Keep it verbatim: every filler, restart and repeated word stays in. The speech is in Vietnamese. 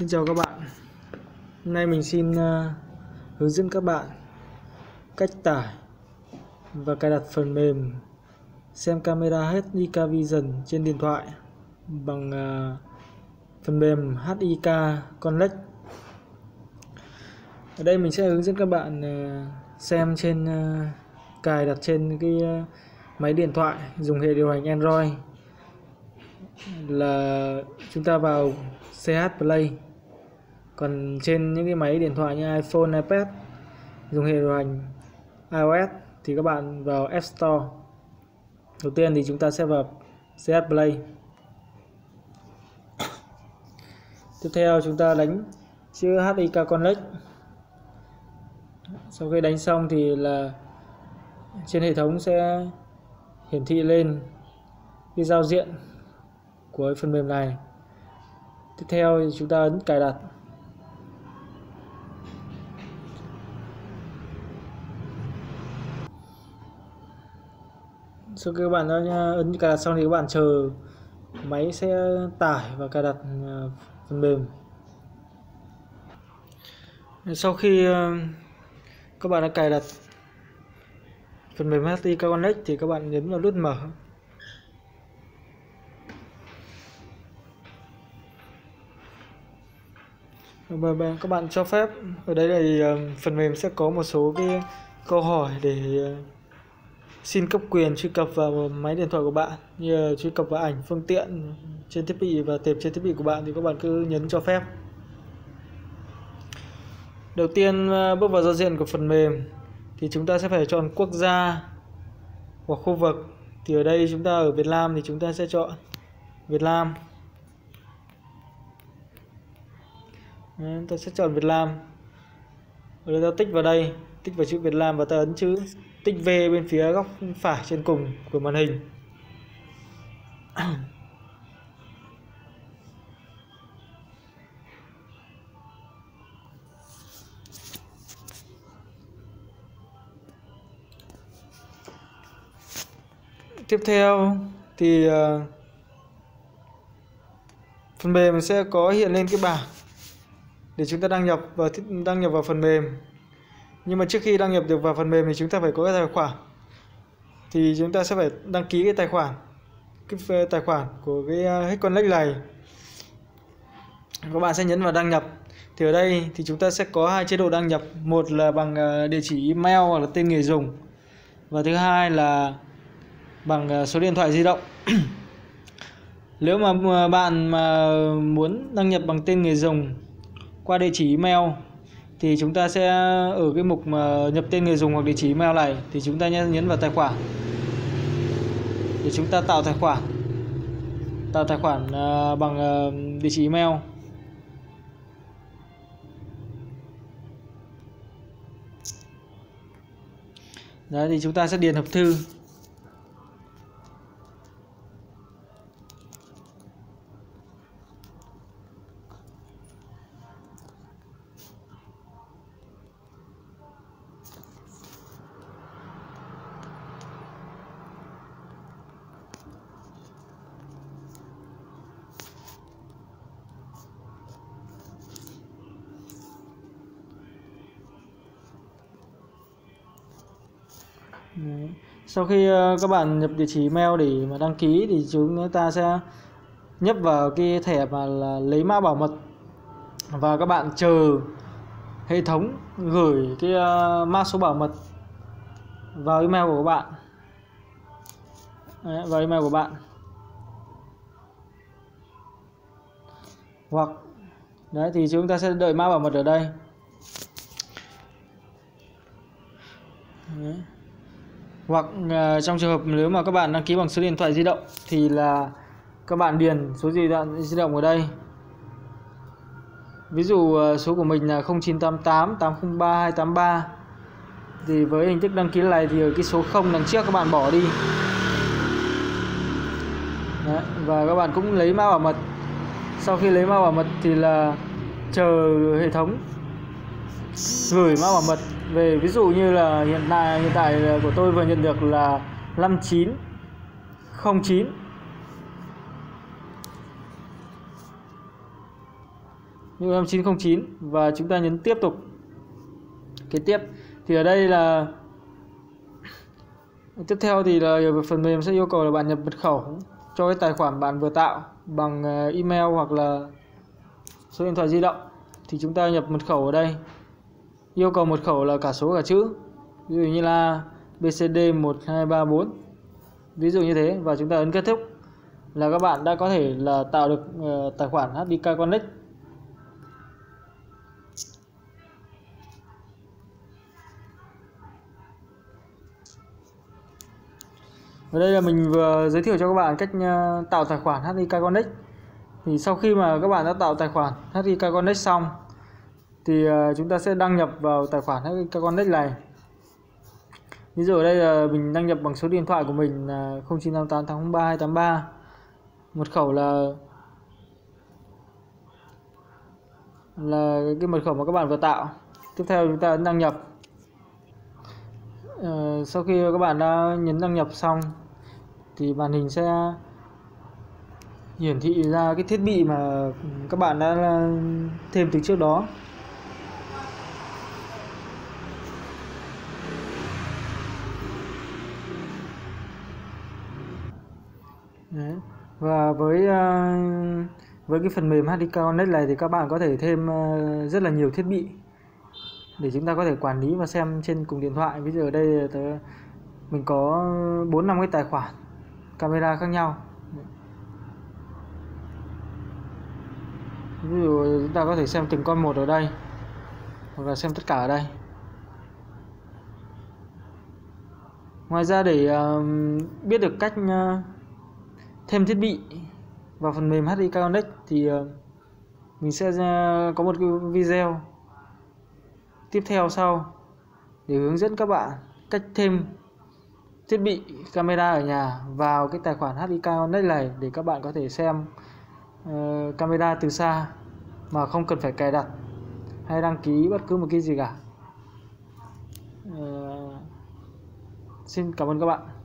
Xin chào các bạn. Hôm nay mình xin uh, hướng dẫn các bạn cách tải và cài đặt phần mềm xem camera Hikvision trên điện thoại bằng uh, phần mềm H I K Connect. Ở đây mình sẽ hướng dẫn các bạn uh, xem trên uh, cài đặt trên cái uh, máy điện thoại dùng hệ điều hành Android. Là chúng ta vào C H Play. Còn trên những cái máy điện thoại như iPhone, iPad dùng hệ điều hành iOS thì các bạn vào App Store. Đầu tiên thì chúng ta sẽ vào C H Play. Tiếp theo chúng ta đánh chữ H I K Connect. Sau khi đánh xong thì là trên hệ thống sẽ hiển thị lên cái giao diện của phần mềm này. Tiếp theo thì chúng ta ấn cài đặt. Sau khi các bạn đã ấn cài đặt xong thì các bạn chờ máy sẽ tải và cài đặt phần mềm. Sau khi các bạn đã cài đặt phần mềm H I K Connect thì các bạn nhấn vào nút mở. Các bạn cho phép ở đấy thì phần mềm sẽ có một số cái câu hỏi để xin cấp quyền truy cập vào máy điện thoại của bạn, như truy cập vào ảnh, phương tiện trên thiết bị và tệp trên thiết bị của bạn, thì các bạn cứ nhấn cho phép. Đầu tiên bước vào giao diện của phần mềm thì chúng ta sẽ phải chọn quốc gia hoặc khu vực. Thì ở đây chúng ta ở Việt Nam thì chúng ta sẽ chọn Việt Nam. Đấy, ta sẽ chọn Việt Nam. Ở đây ta tích vào đây, tích vào chữ Việt Nam và ta ấn chữ tích V bên phía góc phải trên cùng của màn hình. Tiếp theo thì uh, phần mềm sẽ có hiện lên cái bảng để chúng ta đăng nhập và đăng nhập vào phần mềm. Nhưng mà trước khi đăng nhập được vào phần mềm thì chúng ta phải có cái tài khoản. Thì chúng ta sẽ phải đăng ký cái tài khoản, cái tài khoản của cái H I K Connect này. Các bạn sẽ nhấn vào đăng nhập. Thì ở đây thì chúng ta sẽ có hai chế độ đăng nhập, một là bằng địa chỉ email hoặc là tên người dùng, và thứ hai là bằng số điện thoại di động. Nếu mà bạn mà muốn đăng nhập bằng tên người dùng qua địa chỉ email thì chúng ta sẽ ở cái mục mà nhập tên người dùng hoặc địa chỉ email này thì chúng ta nhấn vào tài khoản để chúng ta tạo tài khoản tạo tài khoản bằng địa chỉ email. Đấy, thì chúng ta sẽ điền hộp thư. Sau khi các bạn nhập địa chỉ email để mà đăng ký thì chúng ta sẽ nhấp vào cái thẻ mà là lấy mã bảo mật, và các bạn chờ hệ thống gửi cái mã số bảo mật vào email của các bạn. Đấy, vào email của bạn hoặc đấy thì chúng ta sẽ đợi mã bảo mật ở đây. Đấy. Hoặc uh, trong trường hợp nếu mà các bạn đăng ký bằng số điện thoại di động thì là các bạn điền số điện thoại di động ở đây. Ví dụ uh, số của mình là không chín tám tám tám không ba hai tám ba. Thì với hình thức đăng ký này thì ở cái số không đằng trước các bạn bỏ đi. Đấy, và các bạn cũng lấy mã bảo mật. Sau khi lấy mã bảo mật thì là chờ hệ thống gửi mã bảo mật về. Ví dụ như là hiện tại hiện tại của tôi vừa nhận được là năm chín không chín. như năm chín không chín và chúng ta nhấn tiếp tục. Kế tiếp thì ở đây là tiếp theo thì là phần mềm sẽ yêu cầu là bạn nhập mật khẩu cho cái tài khoản bạn vừa tạo bằng email hoặc là số điện thoại di động. Thì chúng ta nhập mật khẩu ở đây, yêu cầu mật khẩu là cả số cả chữ, ví dụ như là B C D một hai ba bốn, ví dụ như thế, và chúng ta ấn kết thúc là các bạn đã có thể là tạo được uh, tài khoản H I K Connect. Ở đây là mình vừa giới thiệu cho các bạn cách uh, tạo tài khoản H I K Connect. Thì sau khi mà các bạn đã tạo tài khoản H I K Connect xong thì uh, chúng ta sẽ đăng nhập vào tài khoản H I K Connect này. Ví dụ ở đây là mình đăng nhập bằng số điện thoại của mình là không chín tám tám tám ba hai tám ba, mật khẩu là là cái mật khẩu mà các bạn vừa tạo. Tiếp theo chúng ta ấn đăng nhập. Ờ, sau khi các bạn đã nhấn đăng nhập xong thì màn hình sẽ hiển thị ra cái thiết bị mà các bạn đã thêm từ trước đó. Đấy. Và với với cái phần mềm H I K Connect này thì các bạn có thể thêm rất là nhiều thiết bị để chúng ta có thể quản lý và xem trên cùng điện thoại. Bây giờ ở đây mình có bốn năm cái tài khoản camera khác nhau. Ví dụ chúng ta có thể xem từng con một ở đây, hoặc là xem tất cả ở đây. Ngoài ra để biết được cách thêm thiết bị vào phần mềm H I K Connect thì mình sẽ có một video tiếp theo sau để hướng dẫn các bạn cách thêm thiết bị camera ở nhà vào cái tài khoản H I K Connect này, để các bạn có thể xem uh, camera từ xa mà không cần phải cài đặt hay đăng ký bất cứ một cái gì cả. Uh, xin cảm ơn các bạn.